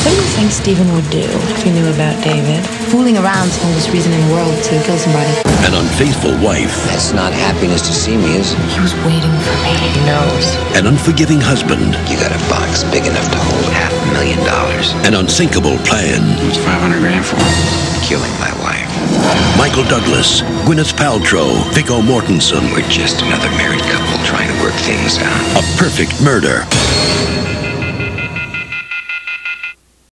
What do you think Stephen would do if he knew about David? Fooling around's the oldest reason in the world to kill somebody. An unfaithful wife. That's not happiness to see me, is it? He was waiting for me. He knows. An unforgiving husband. You got a box big enough to hold $500,000. An unsinkable plan. What's $500,000 for? Killing my wife. Michael Douglas, Gwyneth Paltrow, Viggo Mortensen. We're just another married couple trying to work things out. A Perfect Murder.